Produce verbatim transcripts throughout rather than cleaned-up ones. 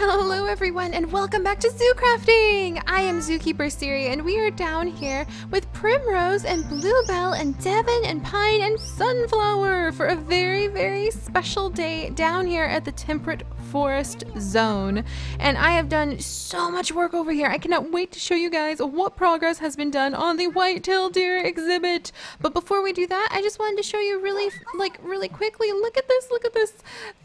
Hello everyone and welcome back to Zoo Crafting! I am Zookeeper Siri and we are down here with Primrose and Bluebell and Devin and Pine and Sunflower for a very, very special day down here at the Temperate Forest Zone. And I have done so much work over here. I cannot wait to show you guys what progress has been done on the white-tailed deer exhibit. But before we do that, I just wanted to show you really, like, really quickly. Look at this, look at this.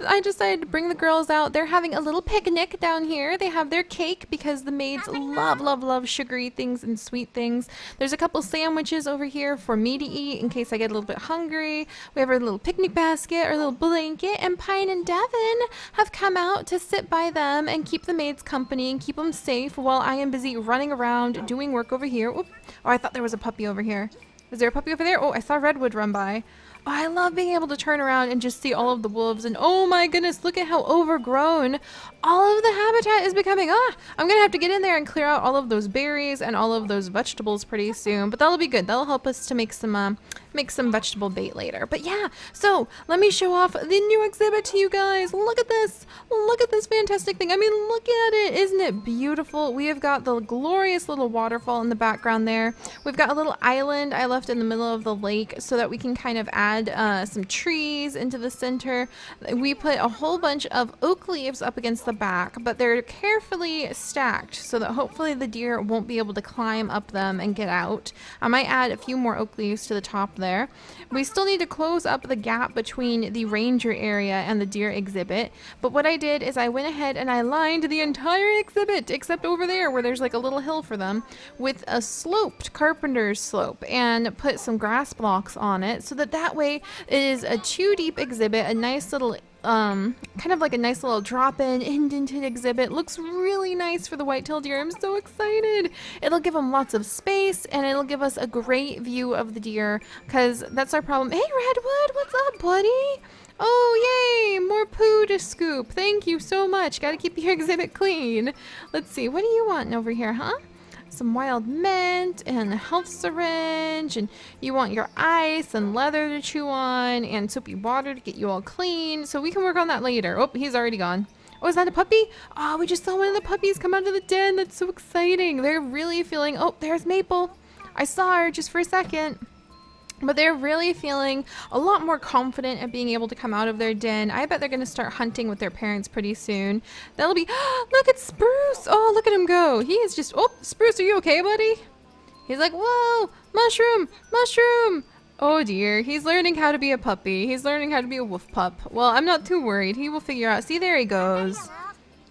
I decided to bring the girls out. They're having a little picnic down here. They have their cake because the maids love, love, love sugary things and sweet things. There's a couple sandwiches over here for me to eat in case I get a little bit hungry. We have our little picnic basket, our little blanket, and Pine and Devin have come out to sit by them and keep the maids company and keep them safe while I am busy running around doing work over here. Oop. Oh, I thought there was a puppy over here. Is there a puppy over there? Oh, I saw Redwood run by. Oh, I love being able to turn around and just see all of the wolves, and oh my goodness, look at how overgrown all of the habitat is becoming. Ah, I'm gonna have to get in there and clear out all of those berries and all of those vegetables pretty soon, but that'll be good. That'll help us to make some um, make some vegetable bait later. But yeah, so let me show off the new exhibit to you guys. Look at this. Look at this fantastic thing. I mean, look at it. Isn't it beautiful? We have got the glorious little waterfall in the background there. We've got a little island I left in the middle of the lake so that we can kind of add Uh, some trees into the center. We put a whole bunch of oak leaves up against the back, but they're carefully stacked so that hopefully the deer won't be able to climb up them and get out. I might add a few more oak leaves to the top there. We still need to close up the gap between the ranger area and the deer exhibit, but what I did is I went ahead and I lined the entire exhibit except over there where there's like a little hill for them with a sloped carpenter's slope and put some grass blocks on it so that that way it is a two deep exhibit, a nice little um kind of like a nice little drop-in indented exhibit. Looks really nice for the white-tailed deer. I'm so excited. It'll give them lots of space and it'll give us a great view of the deer because that's our problem. Hey Redwood, what's up, buddy? Oh yay, more poo to scoop. Thank you so much. Gotta keep your exhibit clean. Let's see, what do you want over here, huh? Some wild mint and a health syringe, and you want your ice and leather to chew on and soapy water to get you all clean, so we can work on that later. Oh, he's already gone. Oh, is that a puppy? Oh, we just saw one of the puppies come out of the den. That's so exciting. They're really feeling... Oh, there's Maple. I saw her just for a second. But they're really feeling a lot more confident at being able to come out of their den. I bet they're going to start hunting with their parents pretty soon. That'll be... Look at Spruce! Oh, look at him go! He is just... Oh, Spruce, are you okay, buddy? He's like, whoa! Mushroom! Mushroom! Oh dear, he's learning how to be a puppy. He's learning how to be a wolf pup. Well, I'm not too worried. He will figure out... See, there he goes.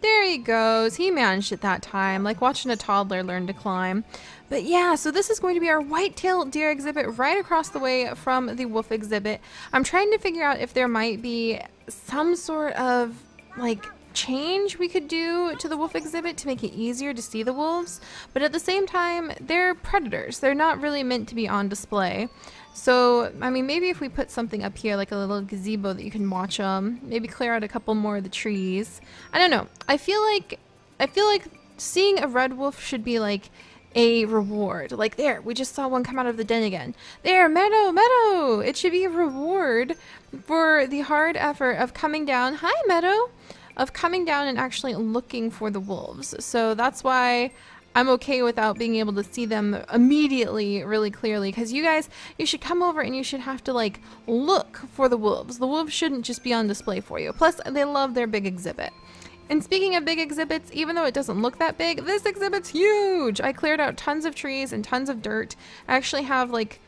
There he goes. He managed it that time. Like watching a toddler learn to climb. But yeah, so this is going to be our white-tailed deer exhibit right across the way from the wolf exhibit. I'm trying to figure out if there might be some sort of, like, change we could do to the wolf exhibit to make it easier to see the wolves. But at the same time, they're predators. They're not really meant to be on display. So, I mean, maybe if we put something up here, like a little gazebo that you can watch them. Maybe clear out a couple more of the trees. I don't know. I feel like, I feel like seeing a red wolf should be, like, a reward. Like, there, we just saw one come out of the den again. There, Meadow, Meadow! It should be a reward for the hard effort of coming down. Hi, Meadow! Of coming down and actually looking for the wolves. So that's why I'm okay without being able to see them immediately really clearly, because you guys, you should come over and you should have to, like, look for the wolves. The wolves shouldn't just be on display for you. Plus, they love their big exhibit. And speaking of big exhibits, even though it doesn't look that big, this exhibit's huge! I cleared out tons of trees and tons of dirt. I actually have, like,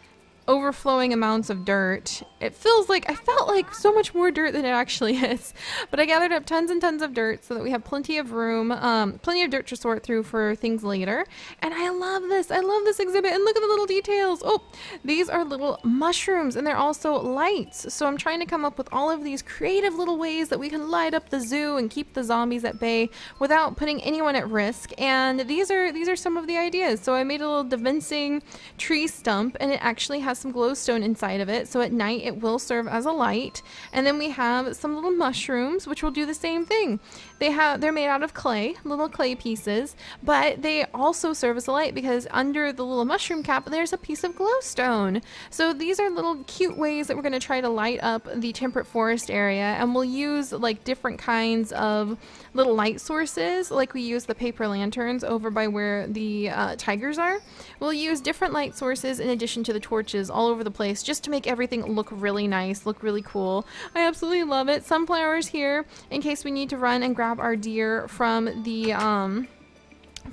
overflowing amounts of dirt. It feels like, I felt like so much more dirt than it actually is. But I gathered up tons and tons of dirt so that we have plenty of room, um, plenty of dirt to sort through for things later. And I love this! I love this exhibit! And look at the little details! Oh! These are little mushrooms and they're also lights. So I'm trying to come up with all of these creative little ways that we can light up the zoo and keep the zombies at bay without putting anyone at risk. And these are these are some of the ideas. So I made a little devincing tree stump and it actually has has some glowstone inside of it, so at night it will serve as a light. And then we have some little mushrooms, which will do the same thing. They have, they're made out of clay, little clay pieces, but they also serve as a light because under the little mushroom cap, there's a piece of glowstone. So these are little cute ways that we're going to try to light up the temperate forest area, and we'll use like different kinds of little light sources, like we use the paper lanterns over by where the uh, tigers are. We'll use different light sources in addition to the torches all over the place just to make everything look really nice, look really cool. I absolutely love it. Sunflowers here in case we need to run and grab our deer from the um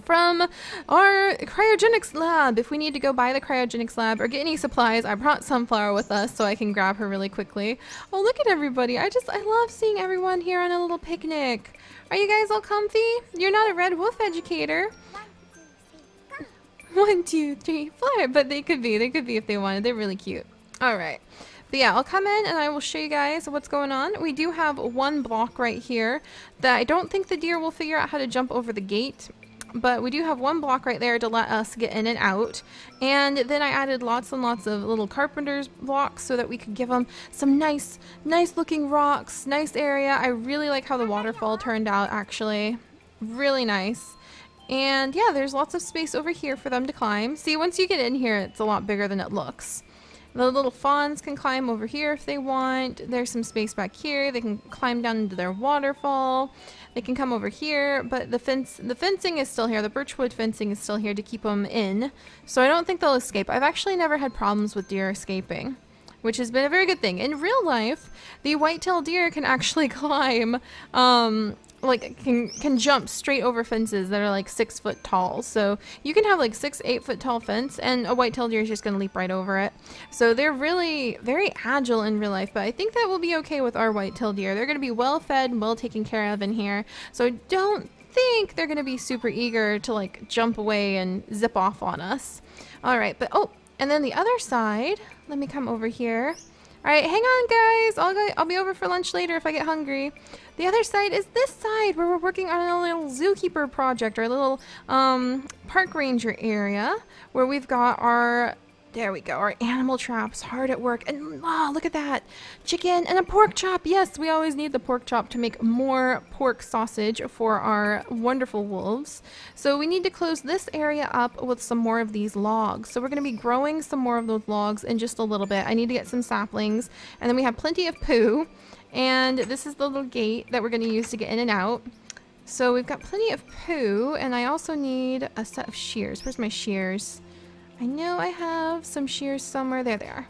from our cryogenics lab. If we need to go buy the cryogenics lab or get any supplies, I brought Sunflower with us so I can grab her really quickly. Oh, look at everybody. I just, I love seeing everyone here on a little picnic. Are you guys all comfy? You're not a red wolf educator. One, two, three, four. But they could be. They could be if they wanted. They're really cute. All right. But yeah, I'll come in and I will show you guys what's going on. We do have one block right here that I don't think the deer will figure out how to jump over the gate. But we do have one block right there to let us get in and out. And then I added lots and lots of little carpenter's blocks so that we could give them some nice, nice looking rocks, nice area. I really like how the waterfall turned out, actually. Really nice. And yeah, there's lots of space over here for them to climb. See, once you get in here, it's a lot bigger than it looks. The little fawns can climb over here if they want. There's some space back here. They can climb down into their waterfall. They can come over here, but the fence, the fencing is still here. The birchwood fencing is still here to keep them in. So I don't think they'll escape. I've actually never had problems with deer escaping, which has been a very good thing. In real life, the white-tailed deer can actually climb, um, like can can jump straight over fences that are like six foot tall. So you can have like six, eight foot tall fence and a white-tailed deer is just gonna leap right over it. So they're really very agile in real life, but I think that will be okay with our white-tailed deer. They're gonna be well fed and well taken care of in here. So I don't think they're gonna be super eager to like jump away and zip off on us. All right, but oh, and then the other side, let me come over here. All right, hang on guys, I'll go, I'll be over for lunch later if I get hungry. The other side is this side where we're working on a little zookeeper project, our little um, park ranger area where we've got our, there we go, our animal traps hard at work. And oh, look at that, chicken and a pork chop. Yes, we always need the pork chop to make more pork sausage for our wonderful wolves. So we need to close this area up with some more of these logs. So we're going to be growing some more of those logs in just a little bit. I need to get some saplings, and then we have plenty of poo. And this is the little gate that we're going to use to get in and out. So we've got plenty of poo, and I also need a set of shears. Where's my shears? I know I have some shears somewhere. There they are.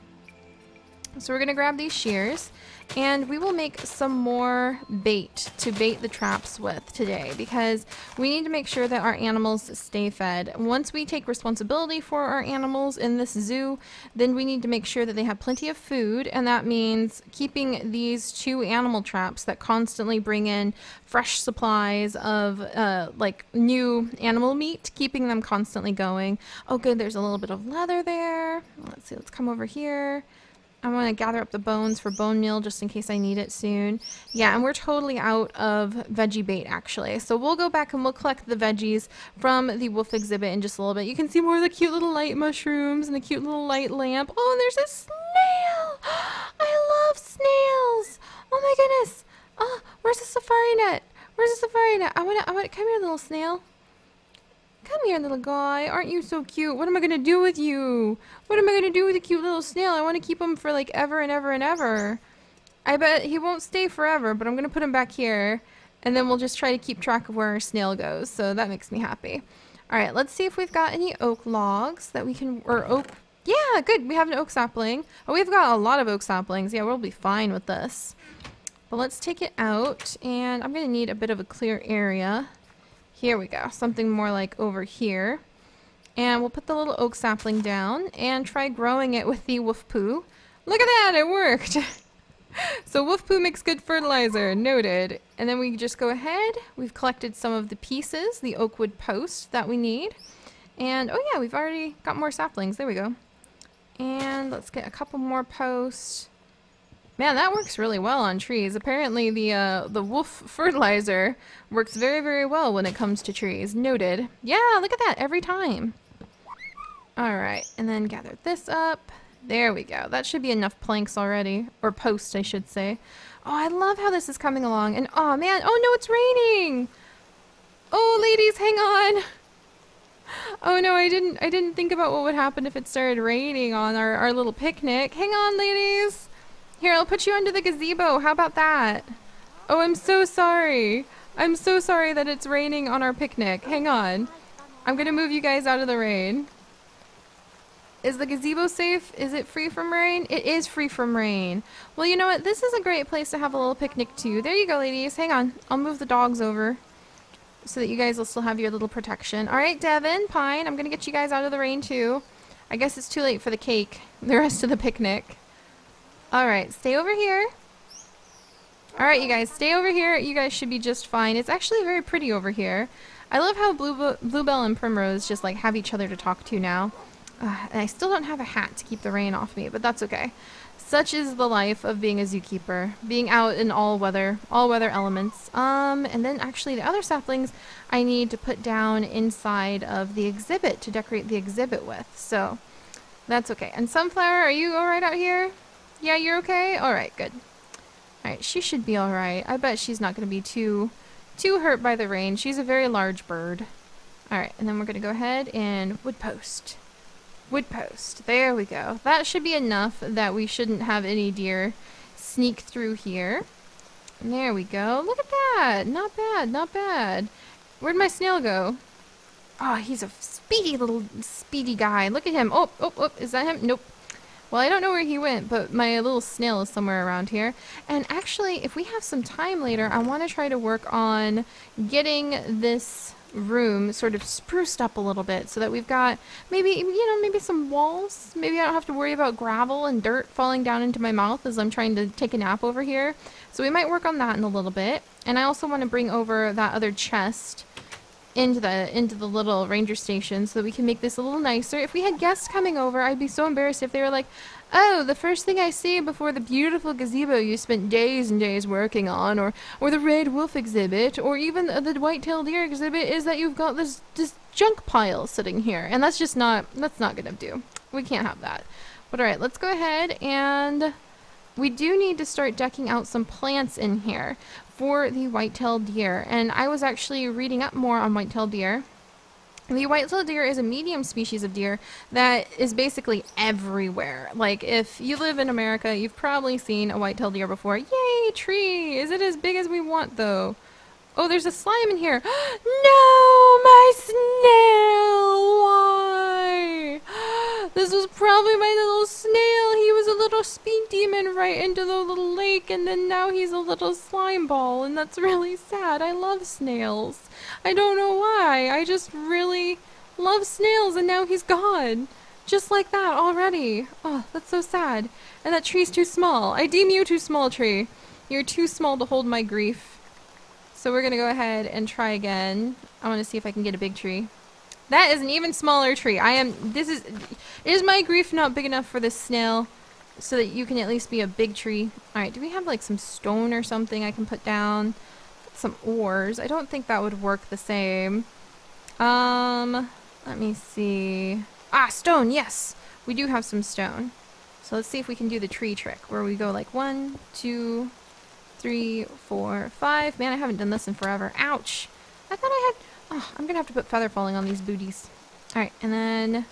So we're going to grab these shears, and we will make some more bait to bait the traps with today, because we need to make sure that our animals stay fed. Once we take responsibility for our animals in this zoo, then we need to make sure that they have plenty of food, and that means keeping these two animal traps that constantly bring in fresh supplies of uh, like new animal meat, keeping them constantly going. Oh good, there's a little bit of leather there. Let's see, let's come over here. I want to gather up the bones for bone meal just in case I need it soon. Yeah, and we're totally out of veggie bait, actually. So we'll go back and we'll collect the veggies from the wolf exhibit in just a little bit. You can see more of the cute little light mushrooms and the cute little light lamp. Oh, and there's a snail! I love snails! Oh my goodness! Oh, where's the safari net? Where's the safari net? I want to, I want to, come here, little snail. Come here, little guy. Aren't you so cute? What am I going to do with you? What am I going to do with a cute little snail? I want to keep him for like ever and ever and ever. I bet he won't stay forever, but I'm going to put him back here. And then we'll just try to keep track of where our snail goes. So that makes me happy. All right, let's see if we've got any oak logs that we can, or oak. Yeah, good. We have an oak sapling. Oh, we've got a lot of oak saplings. Yeah, we'll be fine with this. But let's take it out. And I'm going to need a bit of a clear area. Here we go, something more like over here. And we'll put the little oak sapling down and try growing it with the wolf poo. Look at that, it worked! So wolf poo makes good fertilizer, noted. And then we just go ahead, we've collected some of the pieces, the oak wood post that we need. And oh yeah, we've already got more saplings, there we go. And let's get a couple more posts. Man, that works really well on trees. Apparently the uh, the wolf fertilizer works very, very well when it comes to trees. Noted. Yeah, look at that, every time. All right, and then gather this up. There we go. That should be enough planks already. Or posts, I should say. Oh, I love how this is coming along. And oh, man. Oh, no, it's raining. Oh, ladies, hang on. Oh, no, I didn't I didn't think about what would happen if it started raining on our, our little picnic. Hang on, ladies. Here, I'll put you under the gazebo. How about that? Oh, I'm so sorry. I'm so sorry that it's raining on our picnic. Hang on. I'm going to move you guys out of the rain. Is the gazebo safe? Is it free from rain? It is free from rain. Well, you know what? This is a great place to have a little picnic, too. There you go, ladies. Hang on. I'll move the dogs over so that you guys will still have your little protection. All right, Devin, Pine, I'm going to get you guys out of the rain, too. I guess it's too late for the cake, the rest of the picnic. All right, stay over here. All right, you guys, stay over here. You guys should be just fine. It's actually very pretty over here. I love how Blue Bluebell and Primrose just, like, have each other to talk to now. Uh, and I still don't have a hat to keep the rain off me, but that's okay. Such is the life of being a zookeeper, being out in all weather, all weather elements. Um, and then actually the other saplings I need to put down inside of the exhibit to decorate the exhibit with, so that's okay. And Sunflower, are you all right out here? Yeah, you're okay? All right, good. All right, she should be all right. I bet she's not going to be too, too hurt by the rain. She's a very large bird. All right, and then we're going to go ahead and wood post. Wood post. There we go. That should be enough that we shouldn't have any deer sneak through here. And there we go. Look at that. Not bad. Not bad. Where'd my snail go? Oh, he's a speedy little speedy guy. Look at him. Oh, oh, oh. Is that him? Nope. Well, I don't know where he went, but my little snail is somewhere around here. And actually, if we have some time later, I want to try to work on getting this room sort of spruced up a little bit so that we've got maybe, you know, maybe some walls. Maybe I don't have to worry about gravel and dirt falling down into my mouth as I'm trying to take a nap over here. So we might work on that in a little bit. And I also want to bring over that other chest into the into the little ranger station so that we can make this a little nicer. If we had guests coming over, I'd be so embarrassed if they were like, oh, the first thing I see before the beautiful gazebo you spent days and days working on, or or the red wolf exhibit, or even the, the white-tailed deer exhibit, is that you've got this this junk pile sitting here. And that's just not, that's not gonna do. We can't have that. But all right, let's go ahead, and we do need to start decking out some plants in here for the white-tailed deer. And I was actually reading up more on white-tailed deer. The white-tailed deer is a medium species of deer that is basically everywhere. Like, if you live in America, you've probably seen a white-tailed deer before. Yay, tree! Is it as big as we want, though? Oh, there's a slime in here. No, my snail! Why? This was probably my little snail. He was a little speed demon right into the little lake, and then now he's a little slime ball, and that's really sad. I love snails. I don't know why. I just really love snails, and now he's gone. Just like that already. Oh, that's so sad. And that tree's too small. I deem you too small, tree. You're too small to hold my grief. So we're going to go ahead and try again. I want to see if I can get a big tree. That is an even smaller tree. I am, this is, is my grief not big enough for this snail so that you can at least be a big tree? All right, do we have like some stone or something I can put down? Some oars. I don't think that would work the same. Um, let me see. Ah, stone, yes! We do have some stone. So let's see if we can do the tree trick where we go like one, two, three, four, five. Man, I haven't done this in forever. Ouch! I thought I had... Oh, I'm gonna have to put feather falling on these booties. Alright, and then...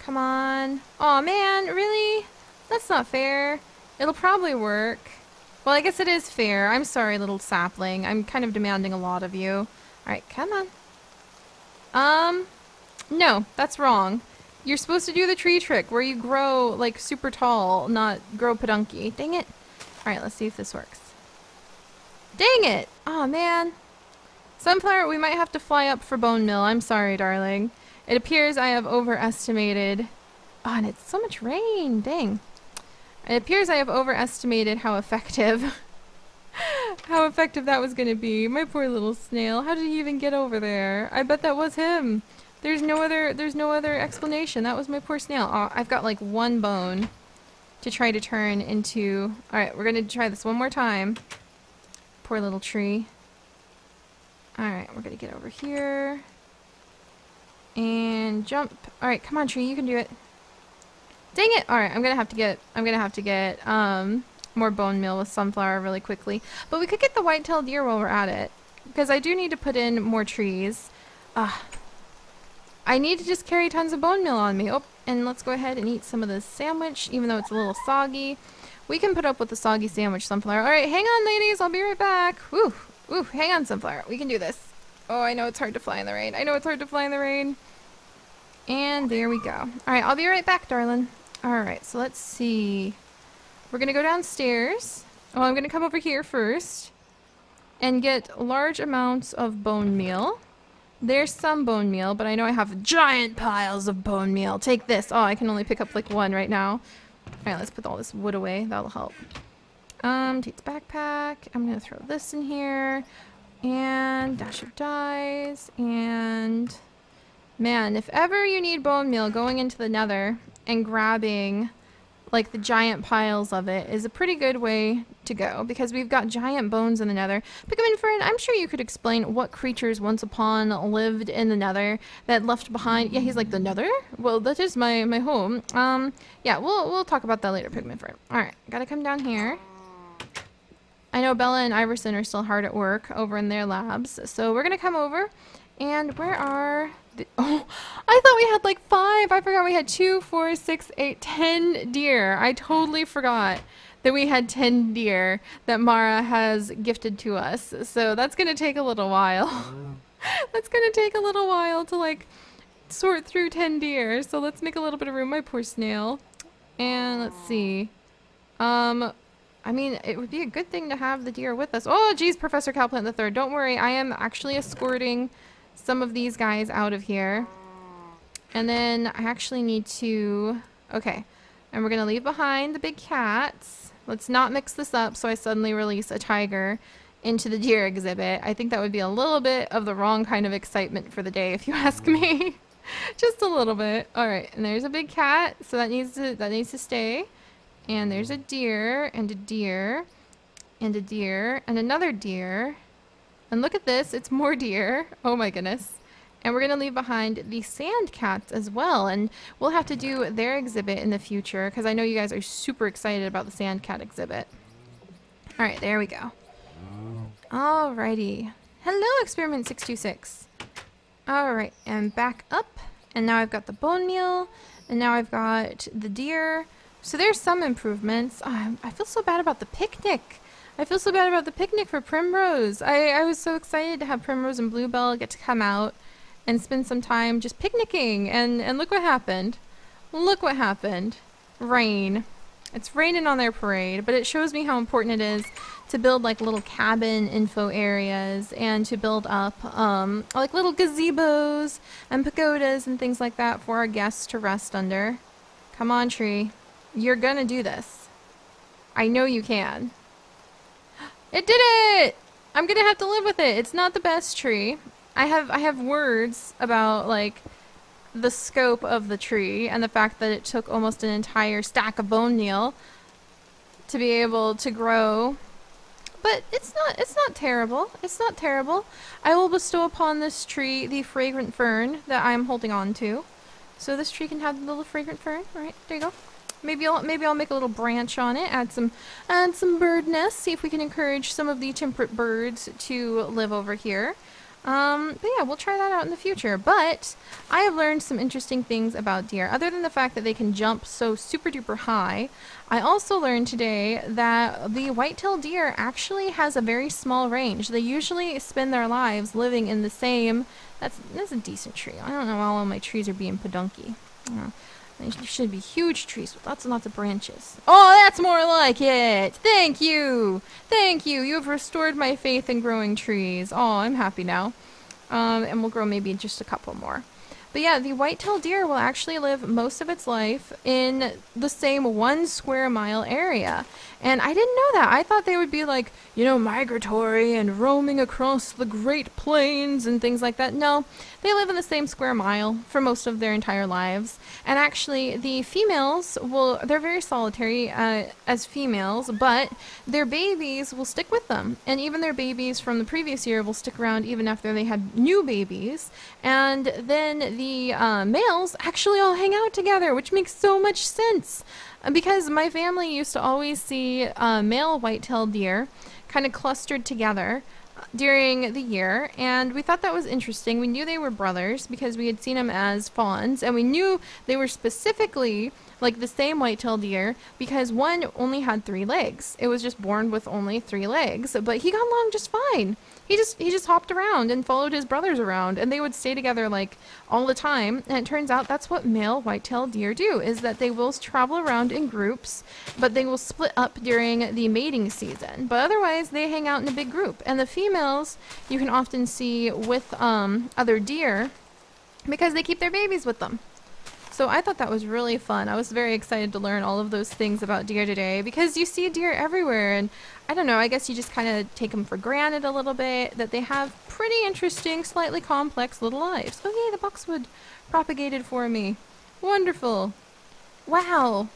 Come on. Aw, man, really? That's not fair. It'll probably work. Well, I guess it is fair. I'm sorry, little sapling. I'm kind of demanding a lot of you. Alright, come on. Um, no, that's wrong. You're supposed to do the tree trick where you grow, like, super tall, not grow pedunky. Dang it. Alright, let's see if this works. Dang it! Aw, man. Sunflower, we might have to fly up for bone meal. I'm sorry, darling. It appears I have overestimated... Oh, and it's so much rain. Dang. It appears I have overestimated how effective... how effective that was going to be. My poor little snail. How did he even get over there? I bet that was him. There's no other, there's no other explanation. That was my poor snail. Aw, I've got like one bone to try to turn into... Alright, we're going to try this one more time. Poor little tree. Alright, we're gonna get over here. And jump. Alright, come on, tree, you can do it. Dang it! All right, I'm gonna have to get I'm gonna have to get um more bone meal with sunflower really quickly. But we could get the white-tailed deer while we're at it, because I do need to put in more trees. Ah, uh, I need to just carry tons of bone meal on me. Oh, and let's go ahead and eat some of this sandwich, even though it's a little soggy. We can put up with the soggy sandwich, sunflower. All right, hang on, ladies. I'll be right back. Woo, woo. Hang on, sunflower. We can do this. Oh, I know it's hard to fly in the rain. I know it's hard to fly in the rain. And there we go. All right, I'll be right back, darling. All right, so let's see. We're going to go downstairs. Oh, I'm going to come over here first and get large amounts of bone meal. There's some bone meal, but I know I have giant piles of bone meal. Take this. Oh, I can only pick up like one right now. All right, let's put all this wood away. That'll help. Um, Tate's backpack. I'm going to throw this in here. And dash of dyes. And man, if ever you need bone meal, going into the nether and grabbing like the giant piles of it is a pretty good way to go, because we've got giant bones in the nether. Pigmin friend, I'm sure you could explain what creatures once upon lived in the nether that left behind. Yeah, he's like, the nether? Well, that is my my home. Um, yeah, we'll we'll talk about that later, Pigmin friend. All right, gotta come down here. I know Bella and Iverson are still hard at work over in their labs, so we're gonna come over. And where are the, oh, I thought we had like five. I forgot we had two, four, six, eight, ten deer. I totally forgot that we had ten deer that Mara has gifted to us. So that's going to take a little while. That's going to take a little while to like sort through ten deer. So let's make a little bit of room, my poor snail. And let's see. Um, I mean, it would be a good thing to have the deer with us. Oh, geez, Professor Cowplant the third. Don't worry. I am actually escorting some of these guys out of here, and then I actually need to, okay, and we're gonna leave behind the big cats. Let's not mix this up so I suddenly release a tiger into the deer exhibit. I think that would be a little bit of the wrong kind of excitement for the day, if you ask me. Just a little bit. All right, and there's a big cat, so that needs to that needs to stay. And there's a deer and a deer and a deer and another deer. And look at this, it's more deer. Oh my goodness. And we're gonna leave behind the sand cats as well, and we'll have to do their exhibit in the future, because I know you guys are super excited about the sand cat exhibit. All right, there we go. Alrighty. Hello, Experiment six two six. All right, and back up. And now I've got the bone meal, and now I've got the deer. So there's some improvements. Oh, I feel so bad about the picnic. I feel so bad about the picnic for Primrose. I, I was so excited to have Primrose and Bluebell get to come out and spend some time just picnicking. And, and look what happened. Look what happened. Rain. It's raining on their parade, but it shows me how important it is to build like little cabin info areas and to build up um, like little gazebos and pagodas and things like that for our guests to rest under. Come on, tree. You're gonna do this. I know you can. It did it! I'm gonna have to live with it. It's not the best tree. I have I have words about like the scope of the tree and the fact that it took almost an entire stack of bone meal to be able to grow. But it's not it's not terrible. It's not terrible. I will bestow upon this tree the fragrant fern that I am holding on to. So this tree can have the little fragrant fern. All right, there you go. Maybe I'll maybe I'll make a little branch on it, add some add some bird nests, see if we can encourage some of the temperate birds to live over here. Um, but yeah, we'll try that out in the future. But I have learned some interesting things about deer. Other than the fact that they can jump so super duper high, I also learned today that the white-tailed deer actually has a very small range. They usually spend their lives living in the same. That's that's a decent tree. I don't know why all my trees are being pedunky. Yeah. There should be huge trees with lots and lots of branches. Oh, that's more like it! Thank you! Thank you! You have restored my faith in growing trees. Oh, I'm happy now. Um, and we'll grow maybe just a couple more. But yeah, the white-tailed deer will actually live most of its life in the same one square mile area. And I didn't know that. I thought they would be like, you know, migratory and roaming across the Great Plains and things like that. No, they live in the same square mile for most of their entire lives. And actually, the females will, they're very solitary uh, as females, but their babies will stick with them. And even their babies from the previous year will stick around even after they had new babies. And then the the uh, males actually all hang out together, which makes so much sense. Because my family used to always see uh, male white-tailed deer kind of clustered together during the year, and we thought that was interesting. We knew they were brothers because we had seen them as fawns, and we knew they were specifically like the same white-tailed deer because one only had three legs. It was just born with only three legs, but he got along just fine. He just he just hopped around and followed his brothers around, and they would stay together like all the time. And it turns out that's what male white-tailed deer do, is that they will travel around in groups, but they will split up during the mating season. But otherwise, they hang out in a big group. And the females you can often see with um, other deer because they keep their babies with them. So I thought that was really fun. I was very excited to learn all of those things about deer today because you see deer everywhere, and I don't know, I guess you just kind of take them for granted a little bit, that they have pretty interesting, slightly complex little lives. Oh yay, the boxwood propagated for me. Wonderful. Wow.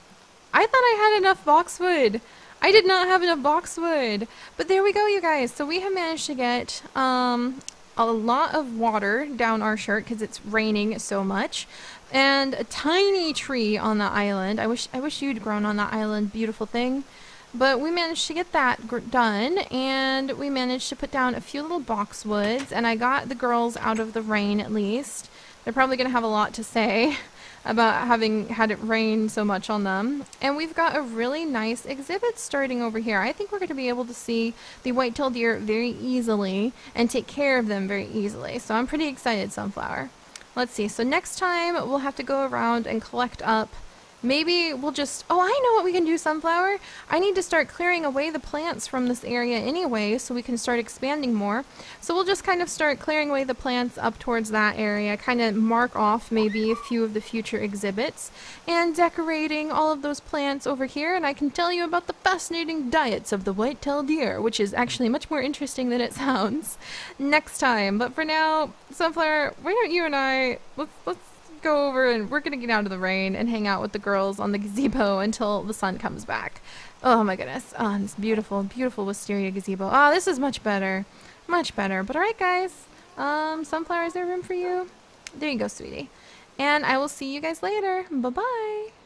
I thought I had enough boxwood. I did not have enough boxwood. But there we go, you guys. So we have managed to get um, a lot of water down our shirt because it's raining so much. And a tiny tree on the island. I wish I wish you'd grown on the island, beautiful thing. But we managed to get that gr done, and we managed to put down a few little boxwoods, and I got the girls out of the rain at least. They're probably going to have a lot to say about having had it rain so much on them. And we've got a really nice exhibit starting over here. I think we're going to be able to see the white-tailed deer very easily and take care of them very easily. So I'm pretty excited, Sunflower. Let's see, so next time we'll have to go around and collect up. Maybe we'll just, oh, I know what we can do, Sunflower. I need to start clearing away the plants from this area anyway, so we can start expanding more. So we'll just kind of start clearing away the plants up towards that area, kind of mark off maybe a few of the future exhibits, and decorating all of those plants over here. And I can tell you about the fascinating diets of the white-tailed deer, which is actually much more interesting than it sounds, next time. But for now, Sunflower, why don't you and I, let's, let's go over, and we're gonna get out of the rain and hang out with the girls on the gazebo until the sun comes back. Oh my goodness. Oh, this beautiful, beautiful wisteria gazebo. Oh, this is much better. Much better. But alright guys. Um, Sunflower, is there room for you? There you go, sweetie. And I will see you guys later. Bye-bye.